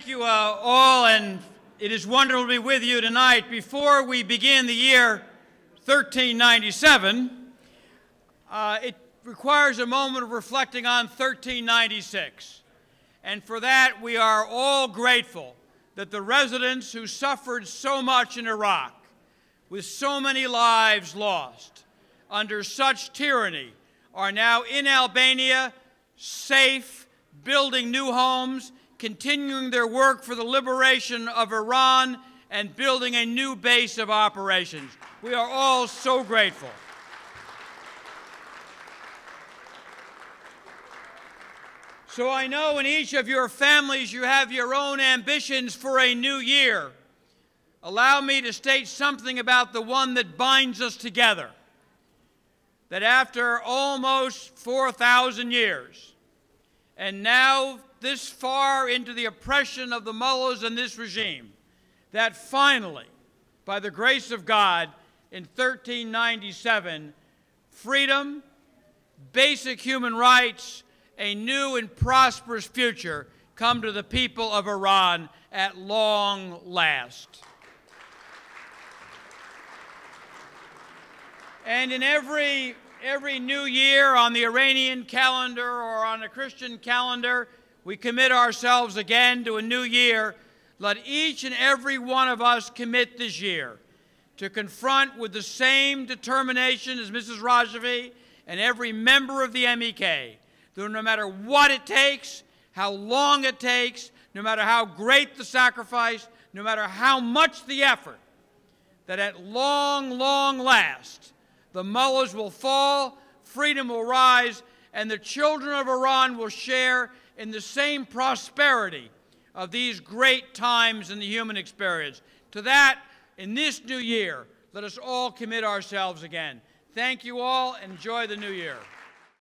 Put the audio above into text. Thank you all, and it is wonderful to be with you tonight. Before we begin the year 1397, it requires a moment of reflecting on 1396. And for that, we are all grateful that the residents who suffered so much in Iraq, with so many lives lost, under such tyranny, are now in Albania, safe, building new homes, continuing their work for the liberation of Iran, and building a new base of operations. We are all so grateful. So I know in each of your families you have your own ambitions for a new year. Allow me to state something about the one that binds us together, that after almost 4,000 years, and now this far into the oppression of the mullahs and this regime, that finally, by the grace of God, in 1397, freedom, basic human rights, a new and prosperous future come to the people of Iran at long last. And in every new year on the Iranian calendar or on a Christian calendar, we commit ourselves again to a new year. Let each and every one of us commit this year to confront with the same determination as Mrs. Rajavi and every member of the MEK, that no matter what it takes, how long it takes, no matter how great the sacrifice, no matter how much the effort, that at long, long last, the mullahs will fall, freedom will rise, and the children of Iran will share in the same prosperity of these great times in the human experience. To that, in this new year, let us all commit ourselves again. Thank you all, and enjoy the new year.